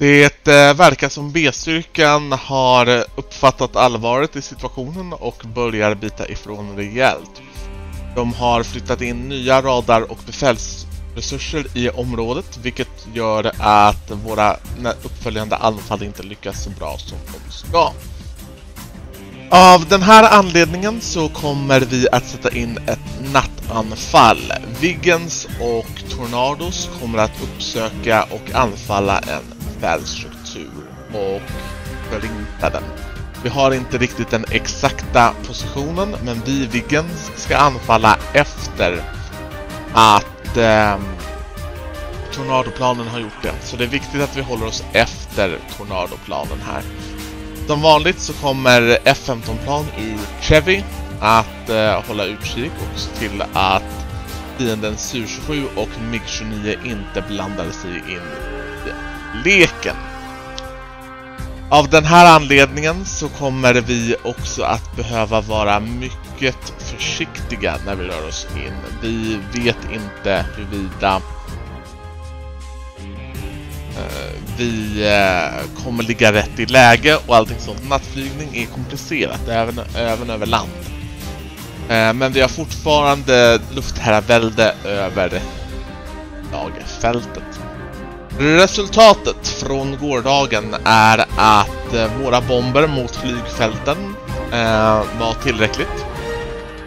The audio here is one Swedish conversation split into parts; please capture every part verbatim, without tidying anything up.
Det verkar som B-styrkan har uppfattat allvaret i situationen och börjar bita ifrån rejält. De har flyttat in nya radar- och befälsresurser i området, vilket gör att våra uppföljande anfall inte lyckas så bra som de ska. Av den här anledningen så kommer vi att sätta in ett nattanfall. Viggens och Tornados kommer att uppsöka och anfalla en fällstruktur och förinta den. Vi har inte riktigt den exakta positionen, men vi Viggens ska anfalla efter att eh, Tornadoplanen har gjort det. Så det är viktigt att vi håller oss efter Tornadoplanen här. Som vanligt så kommer F femton plan ur Chevy att eh, hålla utkik och se till att fienden Su tjugosju och MiG tjugonio inte blandar sig in i leken. Av den här anledningen så kommer vi också att behöva vara mycket försiktiga när vi rör oss in. Vi vet inte huruvida vi kommer ligga rätt i läge och allting sånt. Nattflygning är komplicerat, även, även över land. Men vi har fortfarande luftherravälde över dagfältet. Resultatet från gårdagen är att våra bomber mot flygfälten var tillräckligt.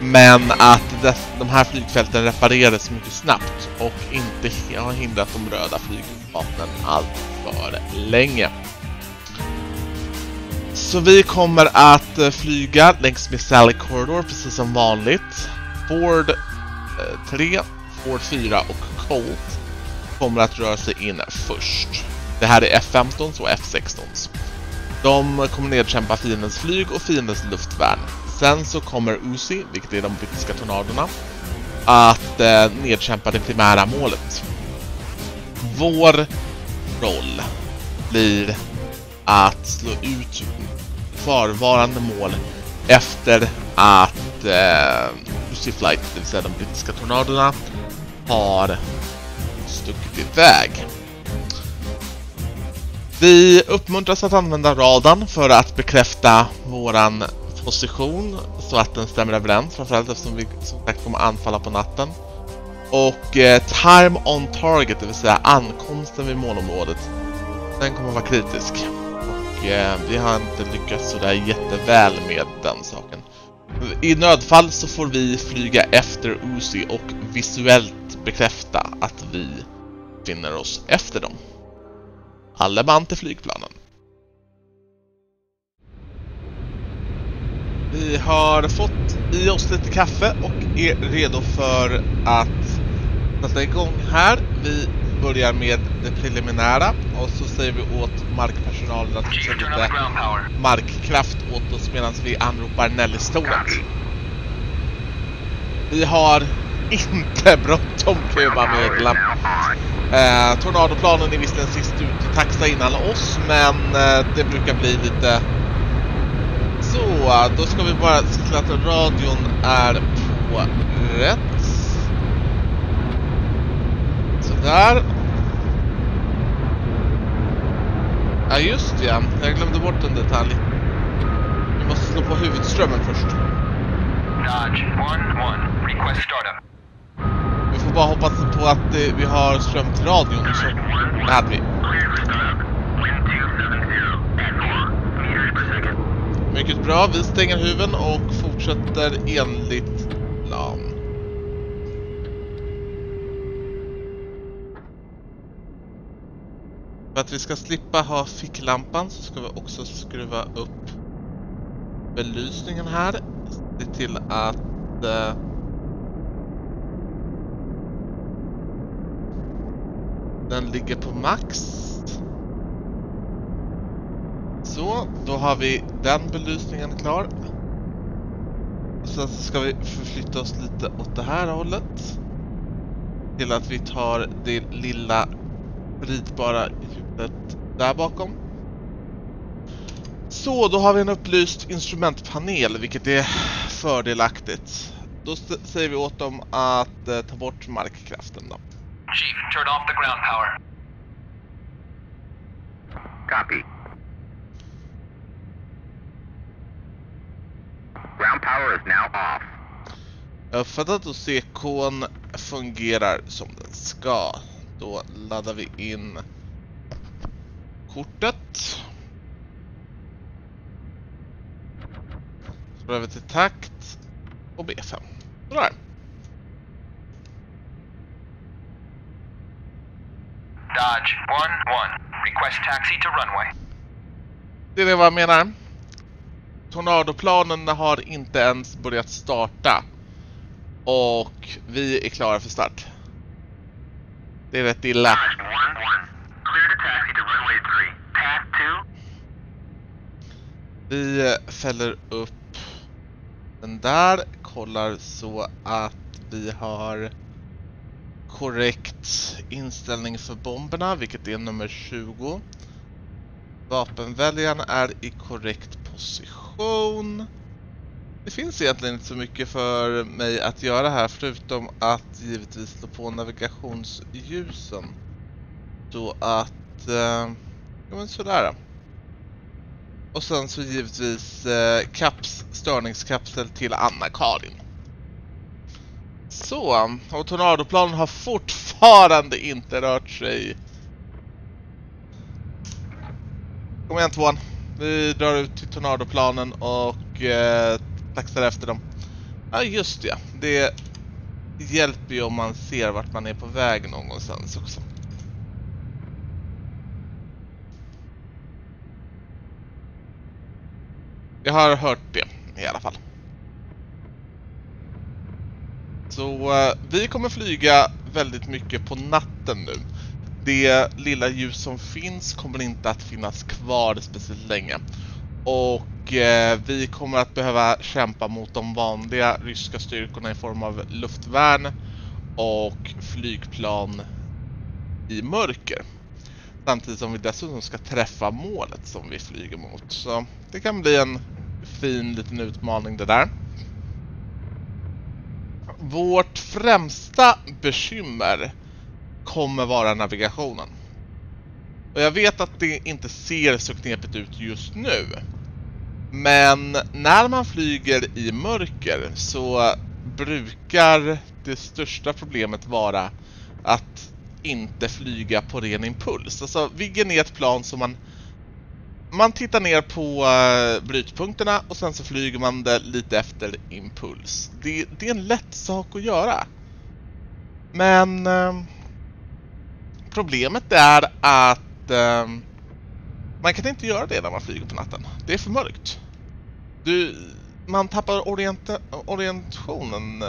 Men att de här flygfälten reparerades mycket snabbt och inte har hindrat de röda flygvapnen allt för länge. Så vi kommer att flyga längs med Sally Corridor precis som vanligt. Ford tre, Ford fyra och Colt kommer att röra sig in först. Det här är F femton och F sexton. De kommer nedkämpa fiendens flyg och fiendens luftvärn. Sen så kommer Uzi, vilket är de brittiska tornadorna, att eh, nedkämpa det primära målet. Vår roll blir att slå ut kvarvarande mål efter att eh, Uzi Flight, det vill säga de brittiska tornadorna, har stuckit iväg. Vi uppmuntras att använda radarn för att bekräfta våran position så att den stämmer överens, framförallt eftersom vi som sagt kommer anfalla på natten. Och eh, time on target, det vill säga ankomsten vid målområdet, den kommer vara kritisk. Och eh, vi har inte lyckats sådär jätteväl med den saken. I nödfall så får vi flyga efter Uzi och visuellt bekräfta att vi finner oss efter dem. Alla band till flygplanen. Vi har fått i oss lite kaffe och är redo för att sätta igång här. Vi börjar med det preliminära och så säger vi åt markpersonalen att försöka lite markkraft åt oss medan vi anropar Nellis-tornet. Vi har inte bråttom, kan jag bara medla. Eh, tornadoplanen är visst den sist ut och taxa innan oss, men eh, det brukar bli lite... Så, då ska vi bara se till att radion är på rätt. Sådär. Ja just det, jag glömde bort en detalj. Vi måste slå på huvudströmmen först. Dodge ett ett, request startup. Vi får bara hoppas på att vi har ström till radion, så det hade vi. Mycket bra, vi stänger huven och fortsätter enligt plan. För att vi ska slippa ha ficklampan så ska vi också skruva upp belysningen här. Se till att eh, den ligger på max. Så, då har vi den belysningen klar. Sen ska vi förflytta oss lite åt det här hållet. Till att vi tar det lilla ritbara hjulet där bakom. Så, då har vi en upplyst instrumentpanel, vilket är fördelaktigt. Då säger vi åt dem att eh, ta bort markkraften då. Chief, turn off the ground power. Copy. Ground power is now off. Jag fattar att C K:n fungerar som den ska. Då laddar vi in kortet. Så över till takt och B fem. Sådär. Dodge one one. Request taxi to runway. Det är det vad jag menar. Tornadoplanen har inte ens börjat starta. Och vi är klara för start. Det är rätt illa. Vi fäller upp den där. Kollar så att vi har korrekt inställning för bomberna, vilket är nummer tjugo. Vapenväljaren är i korrekt position. Det finns egentligen inte så mycket för mig att göra här, förutom att givetvis slå på navigationsljusen. Så att, eh, ja men sådär. Och sen så givetvis eh, kaps, störningskapsel till Anna-Karin. Så, och tornadoplanen har fortfarande inte rört sig. Kom igen tvåan, vi drar ut till tornadoplanen och eh, taxar efter dem. Ja just det, det hjälper ju om man ser vart man är på väg någonstans också. Jag har hört det i alla fall. Så vi kommer flyga väldigt mycket på natten nu. Det lilla ljus som finns kommer inte att finnas kvar speciellt länge. Och eh, vi kommer att behöva kämpa mot de vanliga ryska styrkorna i form av luftvärn och flygplan i mörker. Samtidigt som vi dessutom ska träffa målet som vi flyger mot. Så det kan bli en fin liten utmaning det där. Vårt främsta bekymmer kommer vara navigationen. Och jag vet att det inte ser så knepigt ut just nu. Men när man flyger i mörker så brukar det största problemet vara att inte flyga på ren impuls. Alltså Viggen är ett plan som man, man tittar ner på brytpunkterna och sen så flyger man det lite efter impuls. Det, det är en lätt sak att göra. Men eh, problemet är att man kan inte göra det när man flyger på natten. Det är för mörkt. Du, man tappar orienta, orientationen,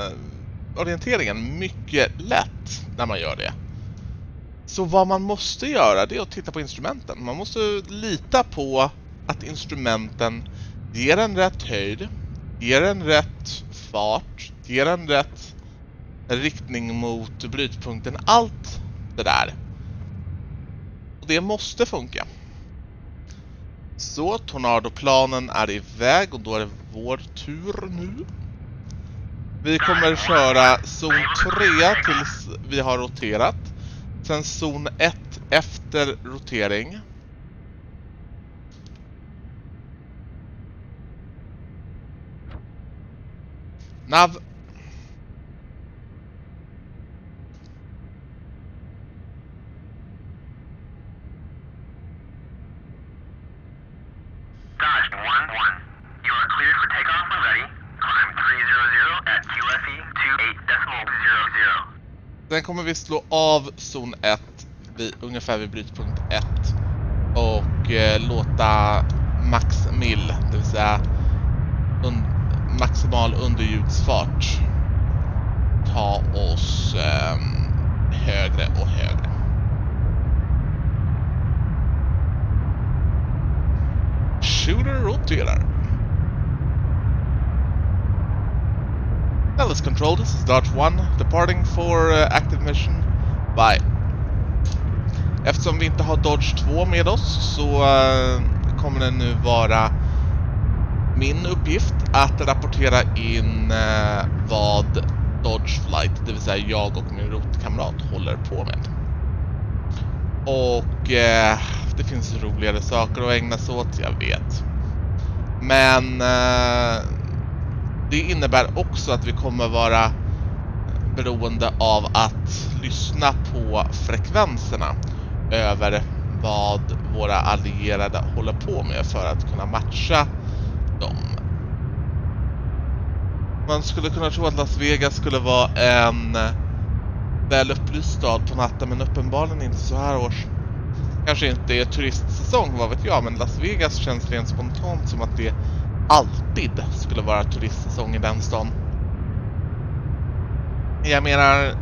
orienteringen mycket lätt när man gör det. Så vad man måste göra det är att titta på instrumenten. Man måste lita på att instrumenten ger en rätt höjd, ger en rätt fart, ger en rätt riktning mot brytpunkten. Allt det där. Det måste funka. Så, tornadoplanen är iväg och då är det vår tur nu. Vi kommer köra zon tre tills vi har roterat. Sen zon ett efter rotering. Nav... Sen kommer vi slå av zon ett vid, ungefär vid brytpunkt ett och eh, låta max mil, det vill säga un, maximal underljudsfart, ta oss eh, högre och högre. Shooter roterar. Nellis Control, this is Dodge one, departing for uh, active mission. Bye. Eftersom vi inte har Dodge två med oss så uh, kommer det nu vara min uppgift att rapportera in uh, vad Dodge Flight, det vill säga jag och min rotkamrat, håller på med. Och uh, det finns roligare saker att ägna sig åt, jag vet. Men eh, det innebär också att vi kommer vara beroende av att lyssna på frekvenserna över vad våra allierade håller på med för att kunna matcha dem. Man skulle kunna tro att Las Vegas skulle vara en väl upplyst stad på natten, men uppenbarligen inte så här års. Kanske inte är turistsäsong, vad vet jag, men Las Vegas känns rent spontant som att det alltid skulle vara turistsäsong i den stan. Jag menar,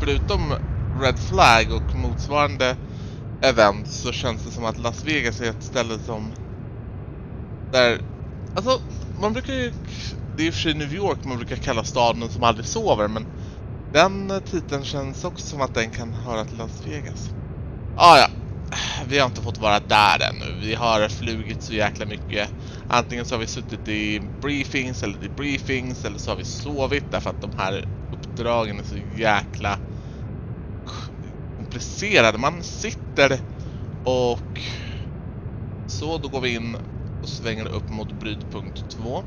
förutom Red Flag och motsvarande event så känns det som att Las Vegas är ett ställe som där, alltså man brukar ju, det är ju för sig New York man brukar kalla staden som aldrig sover, men den titeln känns också som att den kan höra till Las Vegas. Ah, ja, vi har inte fått vara där ännu. Vi har flugit så jäkla mycket. Antingen så har vi suttit i briefings eller debriefings, eller så har vi sovit därför att de här uppdragen är så jäkla komplicerade. Man sitter och så, då går vi in och svänger upp mot brytpunkt två.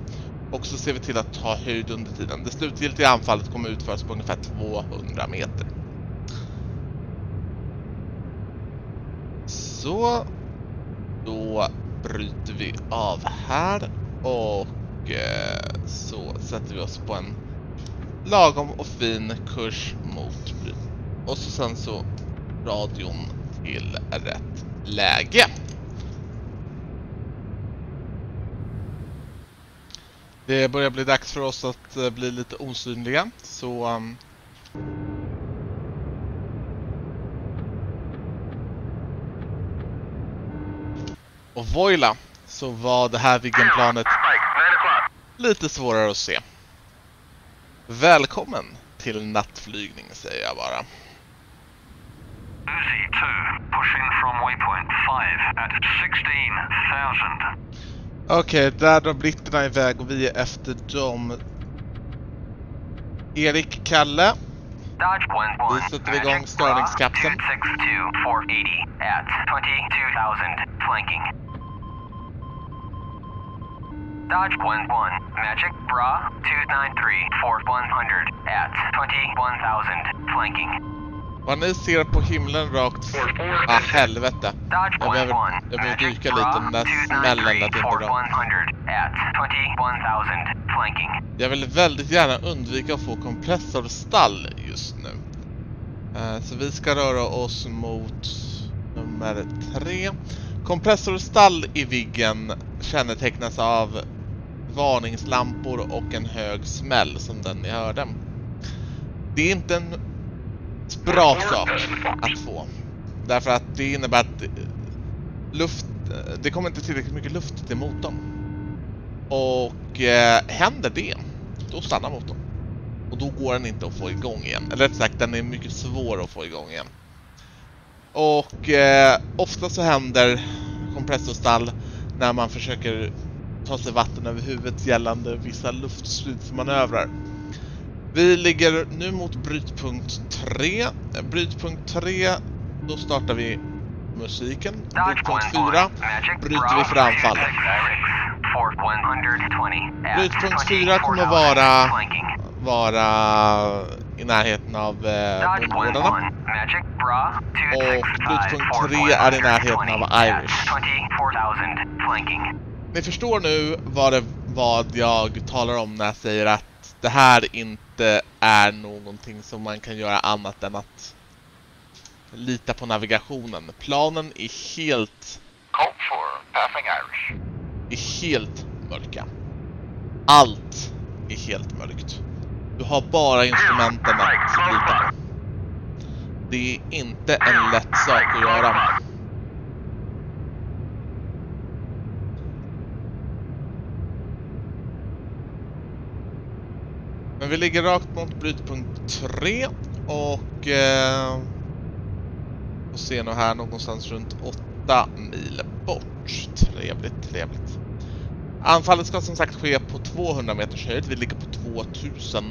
Och så ser vi till att ta höjd under tiden. Det slutgiltiga anfallet kommer utföras på ungefär tvåhundra meter. Så, då bryter vi av här och eh, så sätter vi oss på en lagom och fin kurs mot bryt. Och så sen så radion till rätt läge. Det börjar bli dags för oss att bli lite osynliga, så um, och voila, så var det här Viggenplanet lite svårare att se. Välkommen till nattflygning, säger jag bara. Uzi två, pushing from waypoint fem at sexton tusen. Okej, okay, där drar britterna iväg och vi är efter dem. Erik, Kalle. Vi sätter igång störningskapseln. Dodge elva, Magic Bra två nio tre fyrahundra at tjugoett tusen flanking. Vad ni ser på himlen rakt... Ah, helvete. Jag behöver, jag behöver dyka lite den där smällen där det är bra. Jag vill väldigt gärna undvika att få kompressorstall just nu. Uh, så vi ska röra oss mot nummer tre. Kompressorstall i Viggen kännetecknas av varningslampor och en hög smäll som den ni hörde. Det är inte en bra sak att få, därför att det innebär att luft, det kommer inte tillräckligt mycket luft till motorn. Och eh, händer det, då stannar motorn. Och då går den inte att få igång igen. Eller rätt sagt, den är mycket svår att få igång igen. Och eh, ofta så händer kompressorstall när man försöker ta sig vatten över huvudet gällande vissa luftstridsmanövrar. Vi ligger nu mot brytpunkt tre. Brytpunkt tre, då startar vi musiken. Brytpunkt fyra, bryter vi för anfall. Brytpunkt fyra kommer vara, vara i närheten av bondgårdarna. Och brytpunkt tre är i närheten av Irish. Ni förstår nu vad, det, vad jag talar om när jag säger att det här inte är någonting som man kan göra annat än att lita på navigationen. Planen är helt... Colt för passing Irish. Är helt mörka. Allt är helt mörkt. Du har bara instrumenten att lita på. Det är inte en lätt sak att göra. Men vi ligger rakt mot brytpunkt tre och eh, och ser nog här någonstans runt åtta mil bort. Trevligt, trevligt. Anfallet ska som sagt ske på tvåhundra meters höjd. Vi ligger på tvåtusen.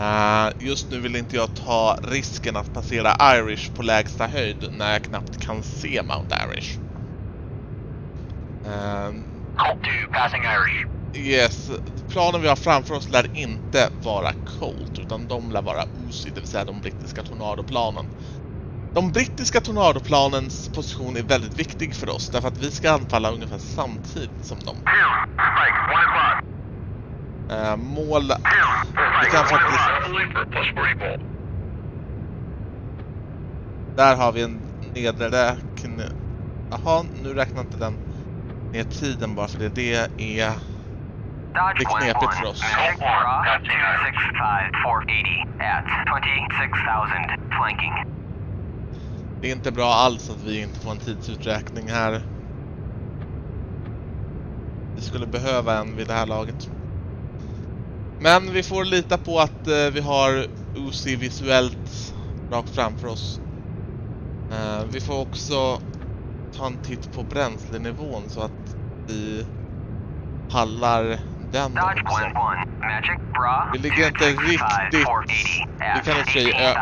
Uh, just nu vill inte jag ta risken att passera Irish på lägsta höjd när jag knappt kan se Mount Irish. Uh, Colt two, passing Irish. Yes, planen vi har framför oss lär inte vara Colt, utan de lär vara Uzi, det vill säga de brittiska tornadoplanen. De brittiska tornadoplanens position är väldigt viktig för oss, därför att vi ska anfalla ungefär samtidigt som dem. Uh, mål... Vi kan faktiskt... Där har vi en nedräkning. Jaha, nu räknar inte den ner tiden bara för det. Det är... Det är knepigt för oss. Det är inte bra alls att vi inte får en tidsuträkning här. Vi skulle behöva en vid det här laget. Men vi får lita på att eh, vi har Uzi visuellt rakt framför oss. Eh, vi får också ta en titt på bränslenivån så att vi pallar den också. Vi ligger inte riktigt... Vi kan,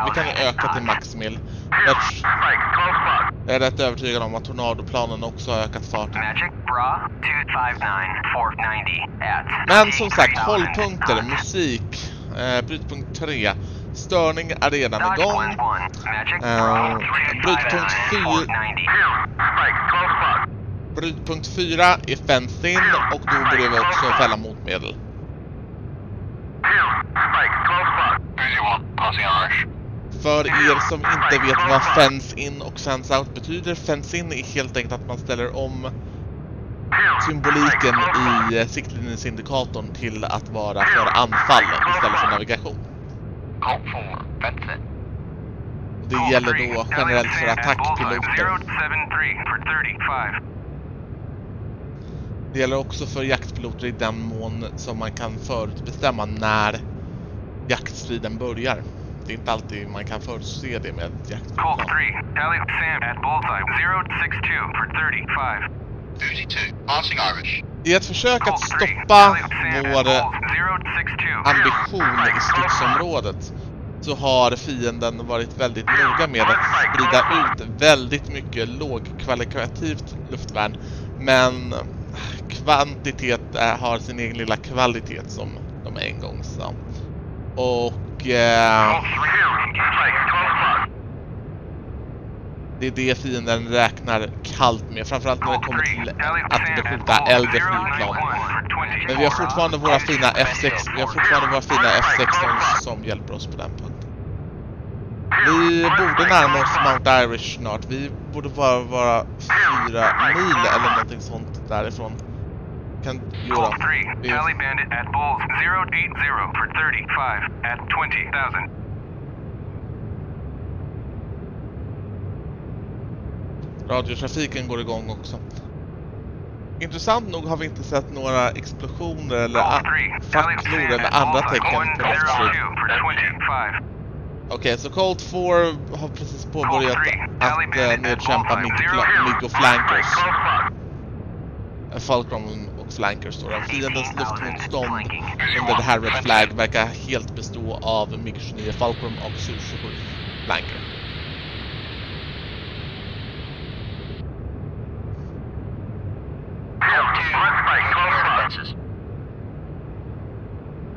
vi kan öka till maxmil. Jag är rätt övertygad om att tornadoplanen också har ökat farten. Men som sagt, hållpunkter, musik, eh, brytpunkt tre. Störning är redan igång. Eh, brytpunkt fyra. Brytpunkt fyra är fenced in och då borde vi också fälla motmedel. För er som inte vet vad fence in och fence out betyder, fence in är helt enkelt att man ställer om symboliken i siktlinjesindikatorn till att vara för anfall istället för navigation. Det gäller då generellt för attackpiloter. Det gäller också för jaktpiloter i den mån som man kan förutbestämma när jaktstriden börjar. Det är inte alltid man kan förutse det med ett jaktplan. Colt three, tally Sam at bullseye zero six two for thirty-five. thirty-two, passing Irish. I ett försök att stoppa vår ambition i skogsområdet så har fienden varit väldigt noga med att sprida ut väldigt mycket lågkvalitativt luftvärn. Men kvantitet har sin egen lilla kvalitet som de en gång sa. Och Yeah. det är det fienden räknar kallt med, framförallt när det kommer till att beskjuta äldre flygplan. Men vi har fortfarande våra fina F sexton, vi har fortfarande våra fina F sexton som hjälper oss på den punkten. Vi borde närma oss Mount Irish snart, vi borde bara vara fyra mil eller någonting sånt därifrån. Kan göra. Vi... Radiotrafiken går igång också. Intressant nog har vi inte sett några explosioner eller facklor eller andra tecken på F tjugofyra. Okej, okay, så Colt four har precis påbörjat att uh, nedkämpa MiG och Flankers. Fulcrum och Flanker står där. Fiendens luftmotstånd under det här Red Flag verkar helt bestå av MiG tjugonio, Fulcrum och Su tjugosju, Flanker.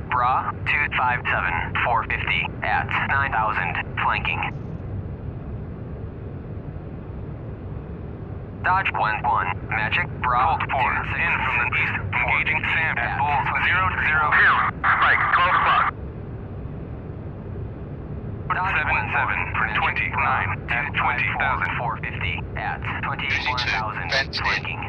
Bra two five seven, four fifty at nine thousand, flanking. Dodge one one, magic Bravo four, in from the east, engaging Sam at bulls zero zero zero. Spike twelve o'clock. Seven seven for twenty nine at twenty thousand four fifty at twenty one thousand flanking.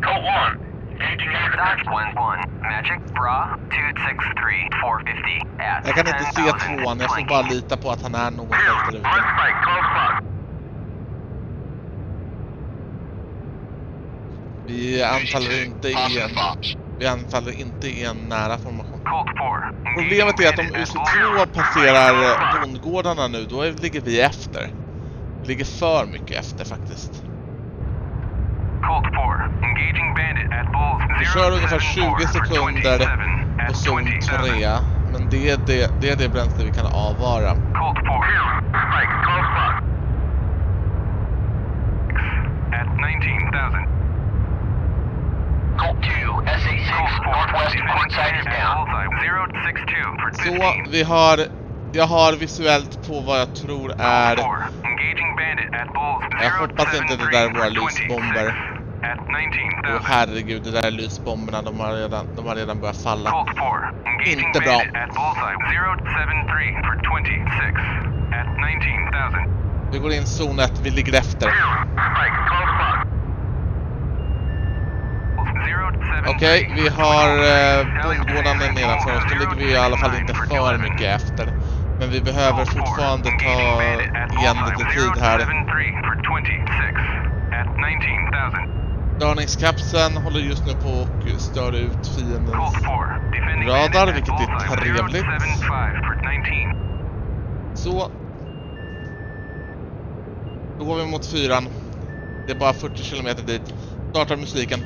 Go one, engaging Dodge one one, magic bra two six three four fifty at. Jag kan inte se tvåan, jag får bara lita på att han är någon där ute. Vi anfaller inte i en, vi anfaller inte i en nära formation. Problemet är att om U C två passerar bondgårdarna nu, då ligger vi efter. Vi ligger för mycket efter faktiskt. Vi kör ungefär tjugo sekunder på zon tre. Men det är det, det är det bränsle vi kan avvara. Colt på here. Like close spot. At nineteen thousand. Colt two, S A six, northwest, port side is down. zero six two for fifteen. Så vi har, jag har visuellt på vad jag tror är... Jag hoppas inte det där är våra lysbomber. Åh herregud, det där är lysbomberna, de har redan, de har redan börjat falla. Inte bra. Vi går in zon ett, vi ligger efter. Okej, vi har eh, bondgårdarna nedanför oss, då ligger vi i alla fall inte för mycket efter. Men vi behöver fortfarande ta igen lite tid här. Störningskapseln håller just nu på och stör ut fiendens radar, vilket är trevligt. Så. Då går vi mot fyran. Det är bara fyrtio kilometer dit. Startar musiken.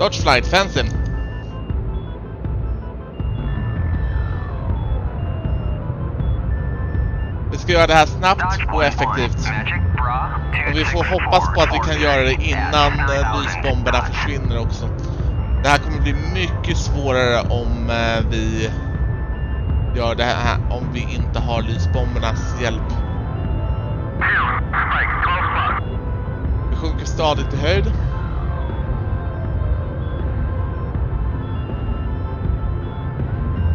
Dodge flight fencing. Vi ska göra det här snabbt och effektivt. Och vi får hoppas på att vi kan göra det innan lysbomberna försvinner också. Det här kommer bli mycket svårare om vi gör det här, om vi inte har lysbombernas hjälp. Vi sjunker stadigt i höjd.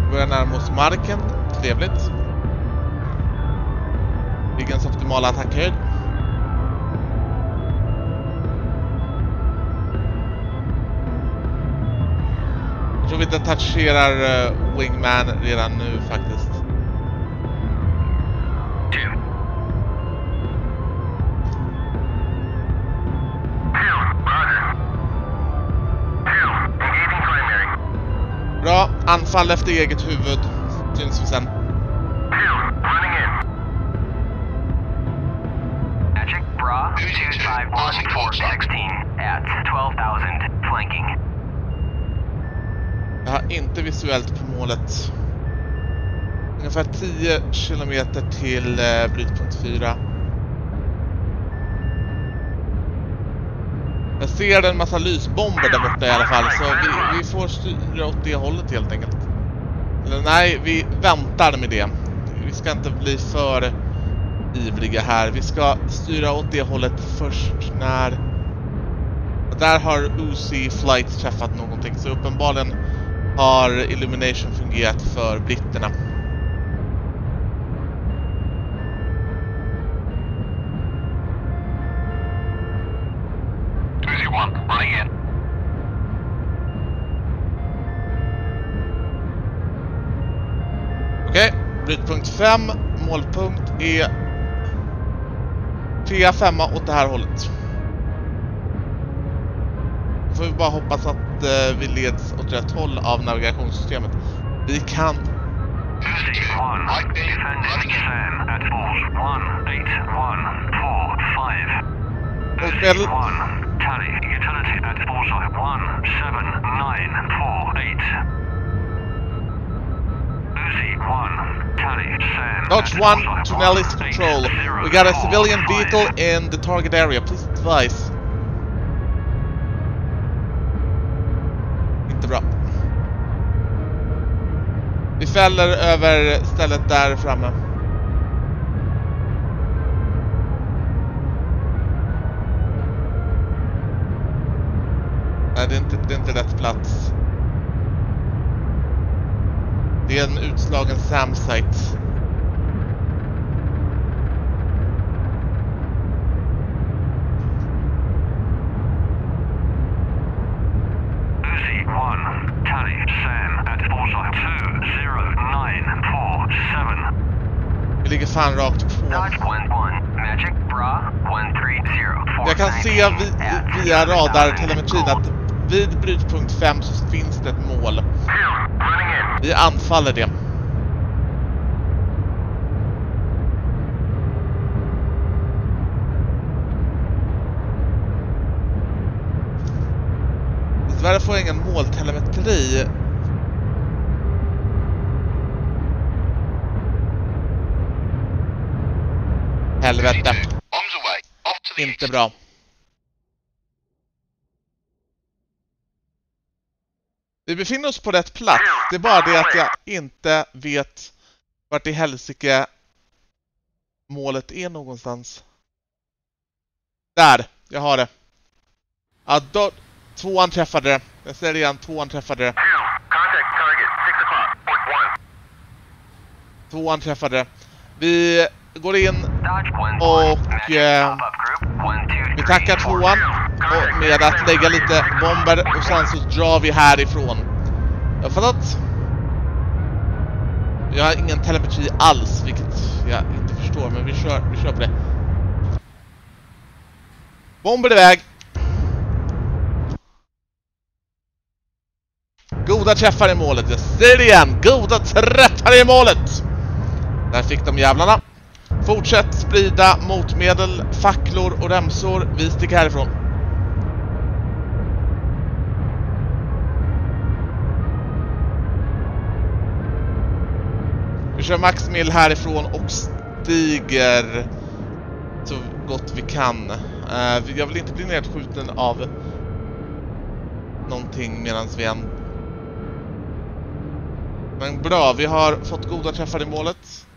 Vi börjar närma oss marken, trevligt. Viggens optimala attackhöjd. Jag tror vi detacherar uh, Wingman redan nu faktiskt. Bra, anfall efter eget huvud. Syns vi sen. two two five one four sixteen at twelve thousand flanking. Jag har inte visuellt på målet. Ungefär tio kilometer till eh, brytpunkt fyra. Jag ser en massa lysbomber där borta i alla fall, så vi, vi får styra åt det hållet helt enkelt. Eller nej, vi väntar med det. Vi ska inte bli för ivriga här. Vi ska styra åt det hållet först när... Där har Uzi Flight träffat någonting, så uppenbarligen har Illumination fungerat för britterna. Uzi one, running in. Okej, brytpunkt fem. Målpunkt är... tre femma åt det här hållet. Då får vi bara hoppas att eh, vi leds åt rätt håll av navigationssystemet. Vi kan. Motmedel. Dodge one to Nellis control. We got a civilian vehicle in the target area. Please advise. Interrupt. Vi fäller över stället där framme. Nej, det är inte, det är inte rätt plats. Det är en utslagen SAM-site. Vi ligger fan rakt på. Jag kan se vid, via radartelemetrin att vid brytpunkt fem så finns det ett mål. Vi anfaller det. Tyvärr får jag ingen måltelemetri. Helvete. Inte bra. Vi befinner oss på rätt plats. Det är bara det att jag inte vet vart i helsike målet är någonstans. Där, jag har det. Ja, då, tvåan träffade det. Jag säger det igen, tvåan träffade det. Tvåan träffade det. Vi går in och eh, vi tackar tvåan och med att lägga lite bomber och sen så drar vi härifrån. Jag fattar att jag har ingen telemetri alls, vilket jag inte förstår, men vi kör, vi kör på det. Bomber iväg. Goda träffar i målet, jag ser det igen. Goda träffar i målet. Där fick de jävlarna. Fortsätt sprida motmedel, facklor och remsor. Vi sticker härifrån. Vi kör maxmil härifrån och stiger så gott vi kan. Jag vill inte bli nedskjuten av någonting medan vi än. Men bra, vi har fått goda träffar i målet.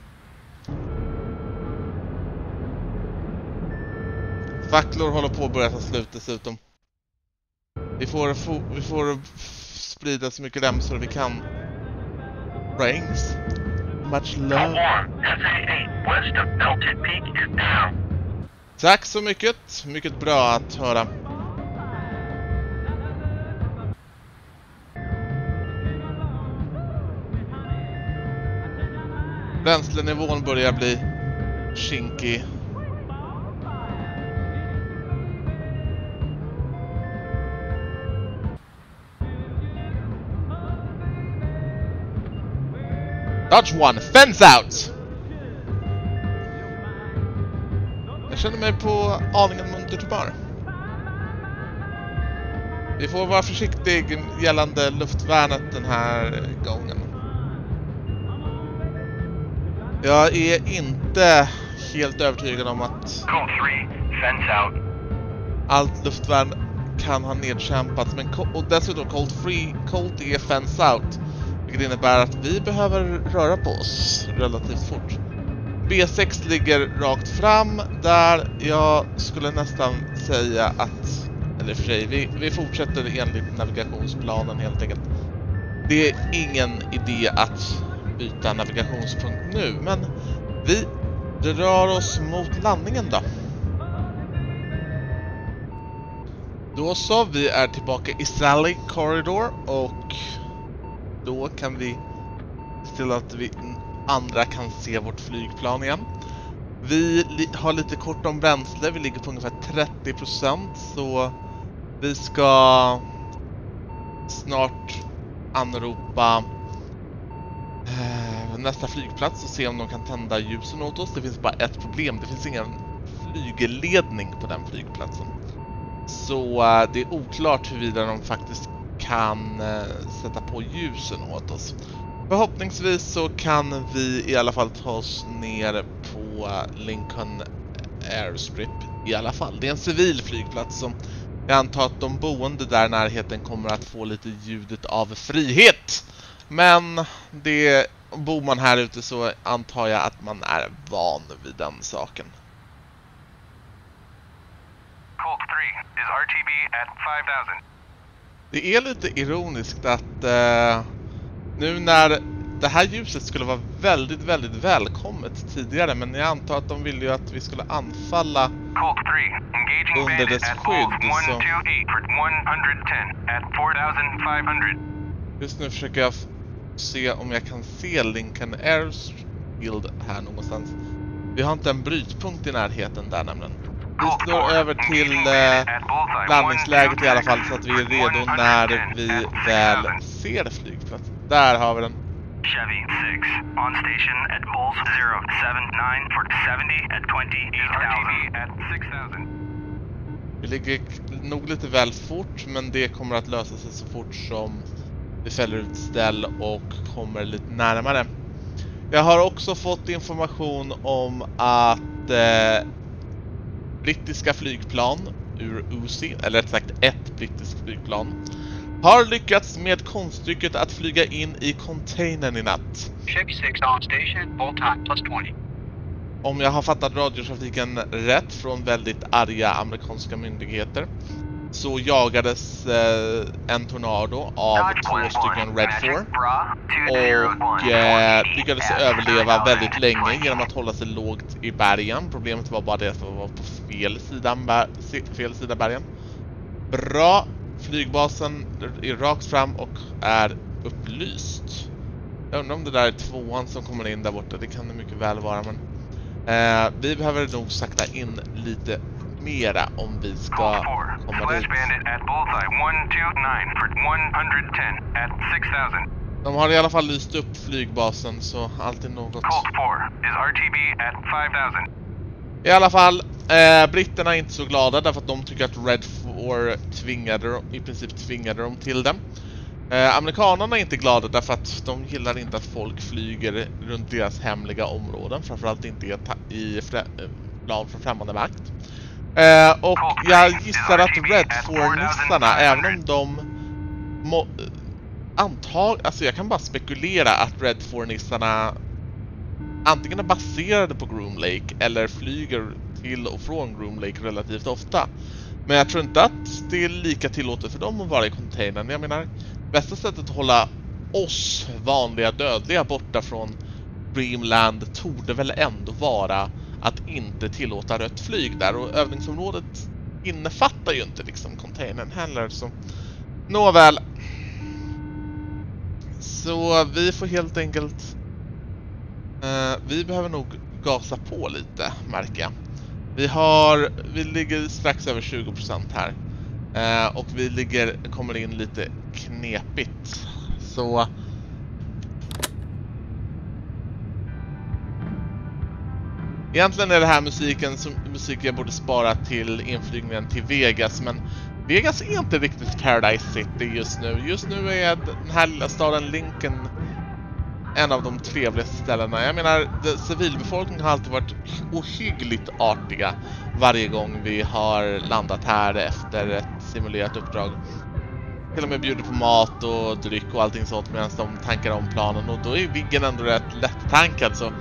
Facklor håller på att börja ta slut dessutom. Vi får, vi får sprida så mycket remsor vi kan. Rings. Much love. Tack så mycket. Mycket bra att höra. Bränslenivån börjar bli kinkig. Dodge one, fence out! Jag känner mig på aningen muntert bar. Vi får vara försiktig gällande luftvärnet den här gången. Jag är inte helt övertygad om att allt luftvärn kan ha nedkämpats, men och dessutom Colt free, Colt är fence out. Vilket innebär att vi behöver röra på oss relativt fort. B sex ligger rakt fram där. Jag skulle nästan säga att... Eller för sig, vi, vi fortsätter enligt navigationsplanen helt enkelt. Det är ingen idé att byta navigationspunkt nu. Men vi drar oss mot landningen då. Då så, vi är tillbaka i Sally Corridor och... Då kan vi se till att vi andra kan se vårt flygplan igen. Vi har lite kort om bränsle. Vi ligger på ungefär trettio procent. Så vi ska snart anropa nästa flygplats och se om de kan tända ljusen åt oss. Det finns bara ett problem. Det finns ingen flygledning på den flygplatsen. Så det är oklart huruvida de faktiskt kan eh, sätta på ljusen åt oss. Förhoppningsvis så kan vi i alla fall ta oss ner på Lincoln Airstrip i alla fall. Det är en civil flygplats som jag antar att de boende där i närheten kommer att få lite ljudet av frihet. Men det, bor man här ute så antar jag att man är van vid den saken. Colt three is R T B at five thousand. Det är lite ironiskt att eh, nu när det här ljuset skulle vara väldigt, väldigt välkommet tidigare, men jag antar att de ville ju att vi skulle anfalla under dess skydd. Så. Just nu försöker jag se om jag kan se Lincoln Airfield här någonstans. Vi har inte en brytpunkt i närheten där nämligen. Vi slår över till eh, landningsläget i alla fall så att vi är redo när vi väl ser flygplatsen. Där har vi den. Chevy six on station at bulls zero seven nine for seventy at twenty-eight thousand at six thousand. Vi ligger nog lite väl fort, men det kommer att lösa sig så fort som vi fäller ut ställ och kommer lite närmare. Jag har också fått information om att eh, brittiska flygplan ur Uzi, eller rätt sagt ett brittiskt flygplan, har lyckats med konststycket att flyga in i containern i natt. Om jag har fattat radiotrafiken rätt från väldigt arga amerikanska myndigheter, så jagades eh, en Tornado av två stycken Red Flag och eh, lyckades överleva väldigt länge genom att hålla sig lågt i bergen. Problemet var bara det att vi var på fel sida, fel sida bergen. Bra, flygbasen är rakt fram och är upplyst. Jag undrar om det där är tvåan som kommer in där borta, det kan det mycket väl vara, men eh, vi behöver nog sakta in lite mera om vi ska komma dit. De har i alla fall lyst upp flygbasen, så alltid något. I alla fall, eh, britterna är inte så glada därför att de tycker att Red Flag tvingade, i princip tvingade dem till dem. Eh, amerikanerna är inte glada därför att de gillar inte att folk flyger runt deras hemliga områden, framförallt inte i, i frä, plan från främmande makt. Uh, och jag gissar att Red Flag-nissarna, även om de må, antag, alltså jag kan bara spekulera att Red Flag-nissarna antingen är baserade på Groom Lake eller flyger till och från Groom Lake relativt ofta. Men jag tror inte att det är lika tillåtet för dem att vara i containern. Jag menar, bästa sättet att hålla oss vanliga dödliga borta från Dreamland torde väl ändå vara att inte tillåta rött flyg där, och övningsområdet innefattar ju inte liksom containern heller, så nåväl. Så vi får helt enkelt eh, vi behöver nog gasa på lite, märker jag. Vi har vi ligger strax över tjugo procent här. Eh, och vi ligger kommer in lite knepigt. Så egentligen är det här musiken som musik jag borde spara till inflygningen till Vegas, men Vegas är inte riktigt Paradise City just nu. Just nu är den här lilla staden Lincoln en av de trevligaste ställena. Jag menar, civilbefolkningen har alltid varit ohyggligt artiga varje gång vi har landat här efter ett simulerat uppdrag. Till och med bjuder på mat och dryck och allting sånt medan de tankar om planen, och då är Viggen ändå rätt lätttankad, så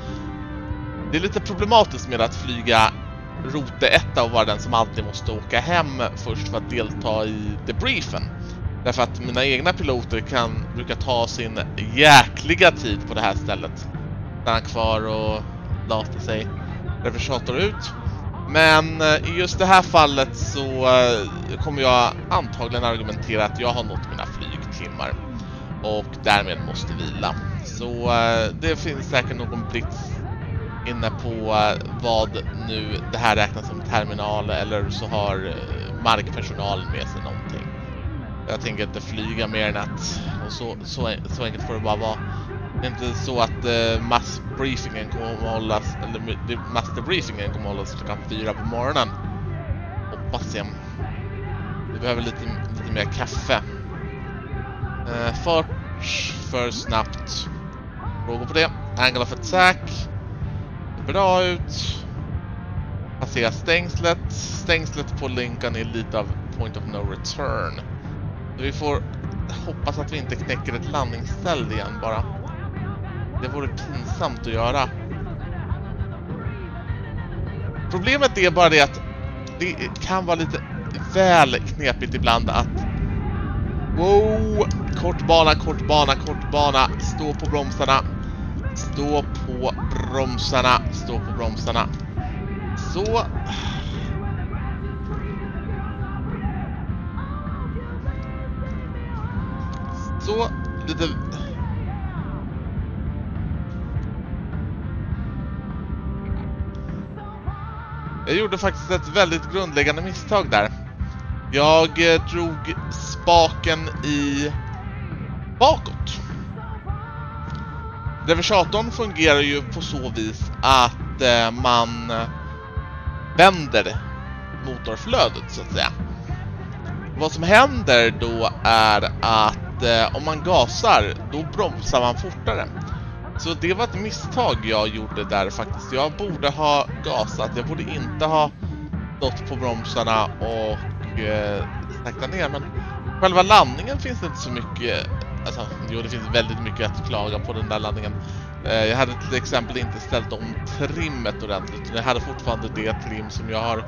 det är lite problematiskt med att flyga rote etta och vara den som alltid måste åka hem först för att delta i debriefen. Därför att mina egna piloter kan brukar ta sin jäkliga tid på det här stället. Stanna kvar och låta sig reversator ut. Men i just det här fallet så kommer jag antagligen argumentera att jag har nått mina flygtimmar och därmed måste vila. Så det finns säkert någon blitz inne på vad nu det här räknas som terminal, eller så har markpersonal med sig någonting. Jag tänker inte flyga mer än att, och så, så, så enkelt får det bara vara. Det är inte så att eh, massbriefingen kommer att hållas, eller masterbriefingen kommer att hållas klockan fyra på morgonen. Hoppas jag. Vi behöver lite, lite mer kaffe. Eh, fart för snabbt. Frågor på det. Angle of attack. Bra ut. Passera stängslet. Stängslet på Lincoln är lite av point of no return. Vi får hoppas att vi inte knäcker ett landningsställ igen bara. Det vore pinsamt att göra. Problemet är bara det att det kan vara lite väl knepigt ibland att wow, kort bana, kort bana, kort bana. Stå på bromsarna. Stå på bromsarna, stå på bromsarna. Så. Så, lite. Jag gjorde faktiskt ett väldigt grundläggande misstag där. Jag drog spaken i bakåt. Reversatorn fungerar ju på så vis att eh, man vänder motorflödet så att säga. Vad som händer då är att eh, om man gasar, då bromsar man fortare. Så det var ett misstag jag gjorde där faktiskt. Jag borde ha gasat, jag borde inte ha stått på bromsarna och eh, saktat ner. Men själva landningen finns inte så mycket, alltså, jo, det finns väldigt mycket att klaga på den där landningen. Eh, jag hade till exempel inte ställt om trimmet ordentligt, utan jag hade fortfarande det trim som jag har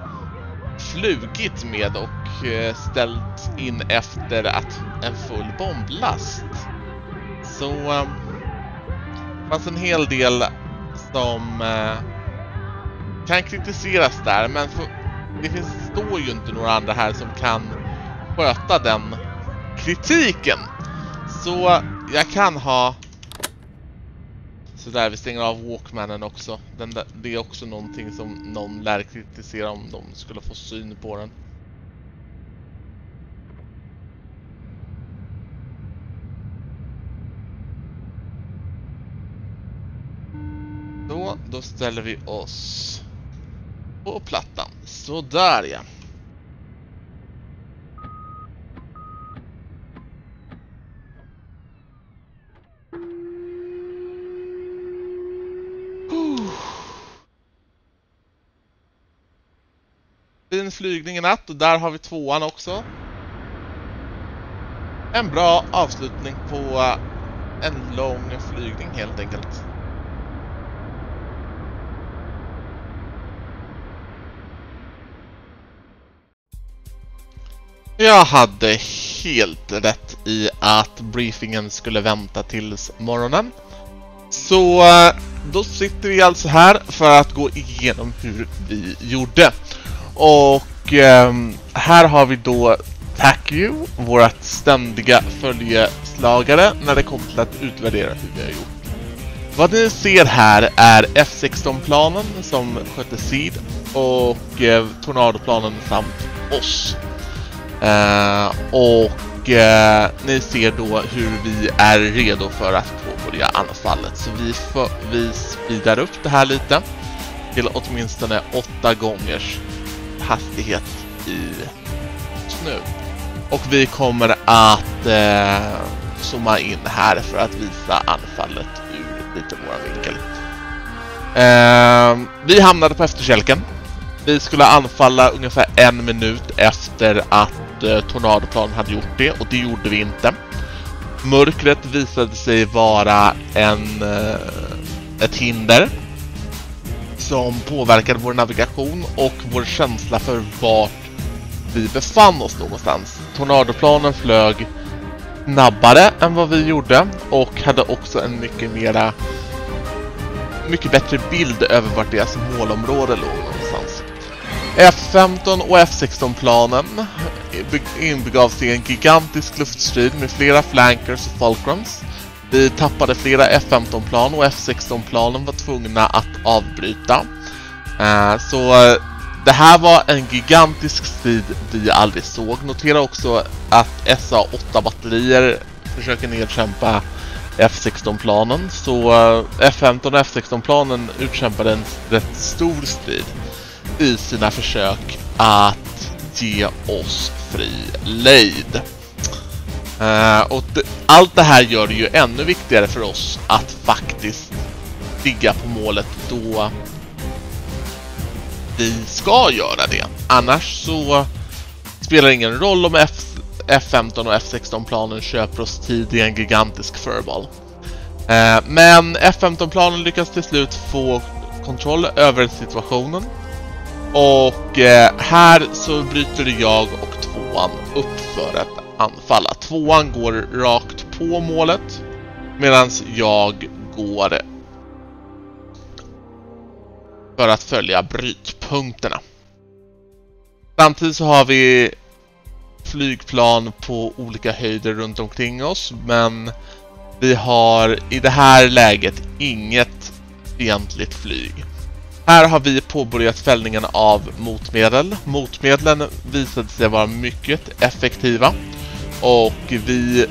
flugit med och eh, ställt in efter att en full bomblast. Så eh, det fanns en hel del som eh, kan kritiseras där, men för, det finns, står ju inte några andra här som kan sköta den kritiken. Så jag kan ha... Så där, vi stänger av Walkmanen också. Den där, det är också någonting som någon lär kritisera om de skulle få syn på den. Då, då ställer vi oss på plattan. Så där ja. Fin flygning i natt, och där har vi tvåan också. En bra avslutning på en lång flygning helt enkelt. Jag hade helt rätt i att briefingen skulle vänta tills morgonen. Så då sitter vi alltså här för att gå igenom hur vi gjorde. Och eh, här har vi då Tack You, vårt ständiga följeslagare när det kommer till att utvärdera hur vi har gjort. Vad ni ser här är F sexton-planen som skötte Seed och eh, Tornado-planen samt oss. Eh, och eh, ni ser då hur vi är redo för att påbörja anfallet. Så vi, för, vi speedar upp det här lite till åtminstone åtta gångers hastighet i snö. Och vi kommer att eh, zooma in här för att visa anfallet ur lite våran vinkel. Eh, vi hamnade på efterkälken. Vi skulle anfalla ungefär en minut efter att eh, tornadoplanen hade gjort det, och det gjorde vi inte. Mörkret visade sig vara en, eh, ett hinder som påverkade vår navigation och vår känsla för vart vi befann oss någonstans. Tornadoplanen flög snabbare än vad vi gjorde och hade också en mycket mera, mycket bättre bild över vart deras målområde låg någonstans. F femton och F sexton-planen inbegav sig i en gigantisk luftstrid med flera flankers och fulcrums. Vi tappade flera F femton-plan och F sexton-planen var tvungna att avbryta. Så det här var en gigantisk strid vi aldrig såg. Notera också att S A åtta-batterier försöker nedkämpa F sexton-planen. Så F femton och F sexton-planen utkämpade en rätt stor strid i sina försök att ge oss fri lejd. Uh, och det, allt det här gör det ju ännu viktigare för oss att faktiskt ligga på målet då vi ska göra det. Annars så spelar det ingen roll om F, F femton och F sexton-planen köper oss tid i en gigantisk furball. Uh, men F femton-planen lyckas till slut få kontroll över situationen. Och uh, här så bryter jag och tvåan upp för ett anfalla. Tvåan går rakt på målet medan jag går för att följa brytpunkterna. Samtidigt så har vi flygplan på olika höjder runt omkring oss, men vi har i det här läget inget egentligt flyg. Här har vi påbörjat fällningen av motmedel. Motmedlen visade sig vara mycket effektiva. Och vi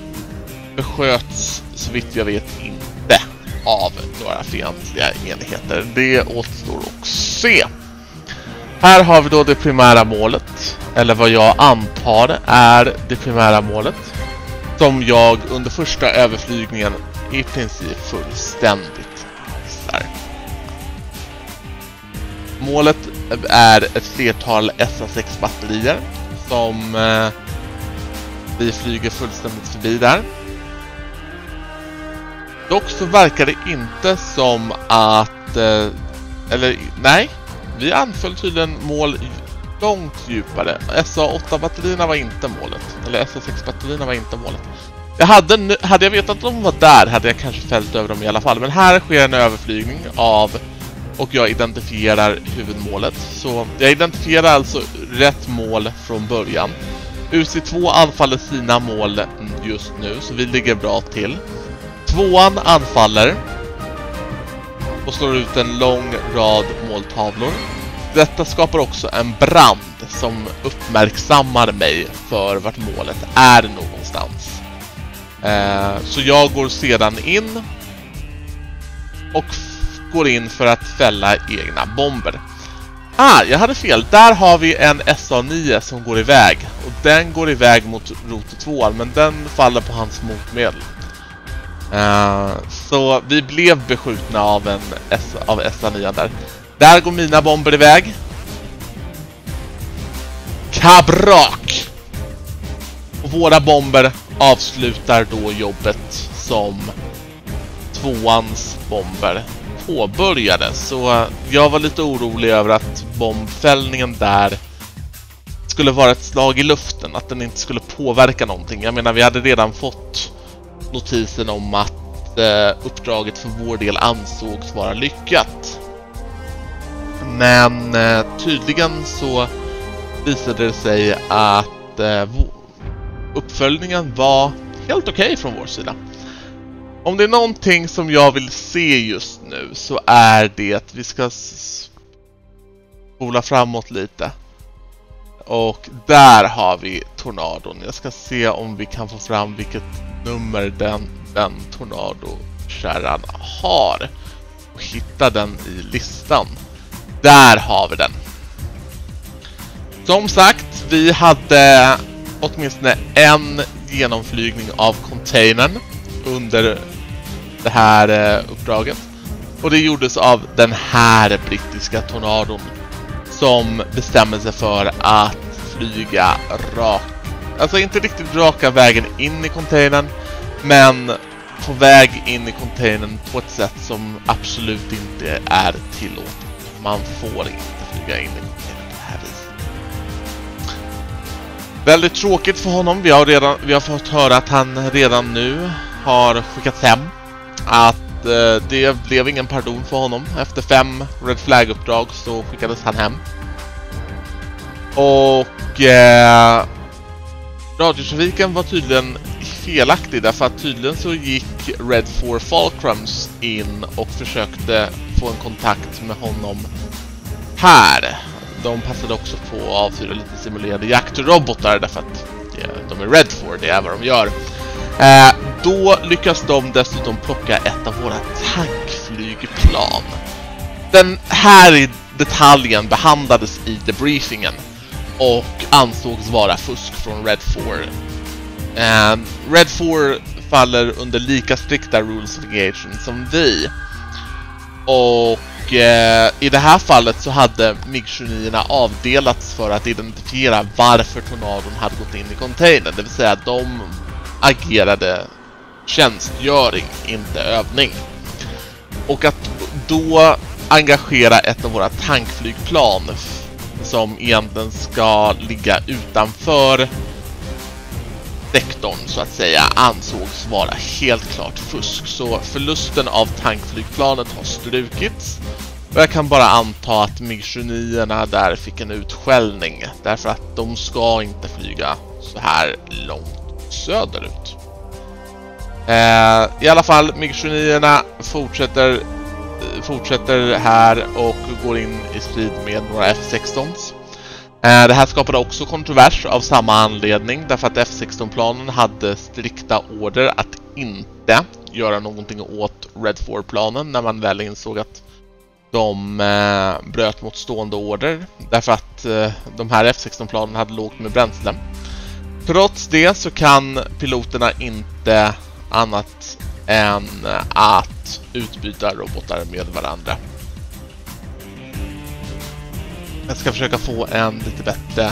besköts, så vitt jag vet, inte av några fientliga enheter. Det återstår att se. Här har vi då det primära målet, eller vad jag antar är det primära målet, som jag under första överflygningen i princip fullständigt missar. Målet är ett flertal S A sex-batterier som eh, vi flyger fullständigt förbi där. Dock så verkar det inte som att... Eh, eller nej, vi anföll tydligen mål långt djupare. S A åtta-batterierna var inte målet. Eller S A sex-batterierna var inte målet. Jag hade, hade jag vetat att de var där hade jag kanske fällt över dem i alla fall. Men här sker en överflygning av... Och jag identifierar huvudmålet. Så jag identifierar alltså rätt mål från början. U C två anfaller sina mål just nu, så vi ligger bra till. Tvåan anfaller och slår ut en lång rad måltavlor. Detta skapar också en brand som uppmärksammar mig för vart målet är någonstans. Eh, så jag går sedan in och går in för att fälla egna bomber. Ah, jag hade fel. Där har vi en S A nio som går iväg. Och den går iväg mot rotor två, men den faller på hans motmedel. Uh, så vi blev beskjutna av en S A nio där. Där går mina bomber iväg. Kabrak! Och våra bomber avslutar då jobbet som tvåans bomber påbörjade, så jag var lite orolig över att bombfällningen där skulle vara ett slag i luften, att den inte skulle påverka någonting. Jag menar, vi hade redan fått notisen om att eh, uppdraget för vår del ansågs vara lyckat. Men eh, tydligen så visade det sig att eh, uppföljningen var helt okej från vår sida. Om det är någonting som jag vill se just nu så är det att vi ska spola framåt lite. Och där har vi Tornadon. Jag ska se om vi kan få fram vilket nummer den, den Tornado-kärran har. Och hitta den i listan. Där har vi den. Som sagt, vi hade åtminstone en genomflygning av containern under det här uppdraget. Och det gjordes av den här brittiska Tornadon, som bestämde sig för att flyga rakt. Alltså inte riktigt raka vägen in i containern, men på väg in i containern på ett sätt som absolut inte är tillåtet. Man får inte flyga in i containern på det här viset. Väldigt tråkigt för honom. Vi har, redan, vi har fått höra att han redan nu har skickat hem, att eh, det blev ingen pardon för honom. Efter fem Red Flag-uppdrag så skickades han hem. Och eh, radiotrafiken var tydligen felaktig, därför att tydligen så gick Red four Fulcrums in och försökte få en kontakt med honom här. De passade också på att avfyra lite simulerade jaktrobotar, därför att eh, de är Red four, det är vad de gör. Eh, då lyckas de dessutom plocka ett av våra tankflygplan. Den här detaljen behandlades i debriefingen och ansågs vara fusk från Red four. Eh, Red four faller under lika strikta rules of engagement som vi. Och eh, i det här fallet så hade MiG tjugonio avdelats för att identifiera varför Tornadon hade gått in i containern. Det vill säga att de agerade tjänstgöring, inte övning. Och att då engagera ett av våra tankflygplan som egentligen ska ligga utanför sektorn så att säga ansågs vara helt klart fusk. Så förlusten av tankflygplanet har strukits. Och jag kan bara anta att MiG tjugonio där fick en utskällning, därför att de ska inte flyga så här långt söderut. Eh, I alla fall, MiG tjugonio fortsätter, fortsätter här och går in i strid med några F sexton. Eh, det här skapade också kontrovers av samma anledning, därför att F sexton-planen hade strikta order att inte göra någonting åt Red four-planen när man väl insåg att de eh, bröt mot stående order, därför att eh, de här F sexton-planen hade lågt med bränsle. Trots det så kan piloterna inte annat än att utbyta robotar med varandra. Jag ska försöka få en lite bättre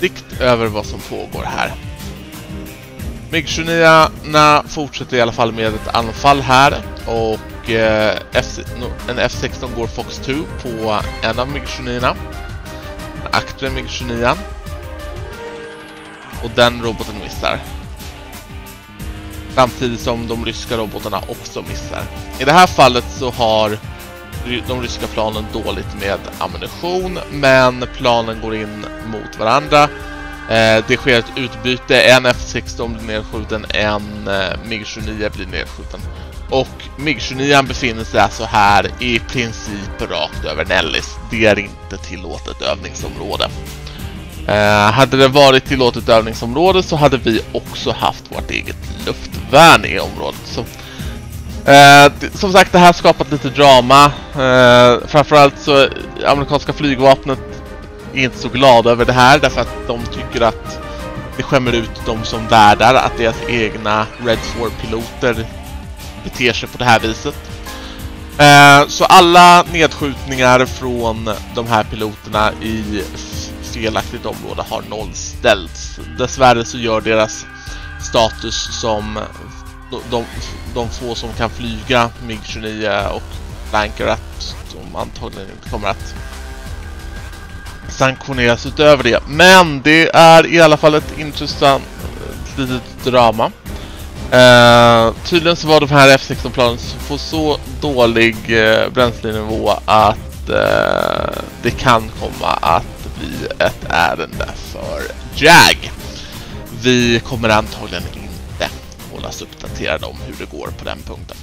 dikt över vad som pågår här. MiG tjugonio fortsätter i alla fall med ett anfall här, och eh, en F sexton går Fox två på en av MiG tjugonio, en aktuell MiG tjugonio, och den roboten missar. Samtidigt som de ryska robotarna också missar. I det här fallet så har de ryska planen dåligt med ammunition, men planen går in mot varandra. Det sker ett utbyte, en F sexton blir nedskjuten, en MiG tjugonio blir nedskjuten. Och MiG tjugonio befinner sig alltså här i princip rakt över Nellis. Det är inte tillåtet övningsområde. Eh, hade det varit tillåtet övningsområde så hade vi också haft vårt eget luftvärn i området. Så, eh, det, som sagt, det här skapat lite drama. Eh, framförallt så amerikanska flygvapnet är inte så glada över det här, därför att de tycker att det skämmer ut de som värdar att deras egna Red Flag-piloter beter sig på det här viset. Eh, så alla nedskjutningar från de här piloterna i felaktigt område har nollställts. Dessvärre så gör deras status som de, de, de få som kan flyga MiG tjugonio och Flanker att de antagligen inte kommer att sanktioneras utöver det. Men det är i alla fall ett intressant litet drama. Uh, tydligen så var de här F sexton-planen på så dålig uh, bränslenivå att uh, det kan komma att bli ett ärende för Jag. Vi kommer antagligen inte hållas uppdaterade om hur det går på den punkten.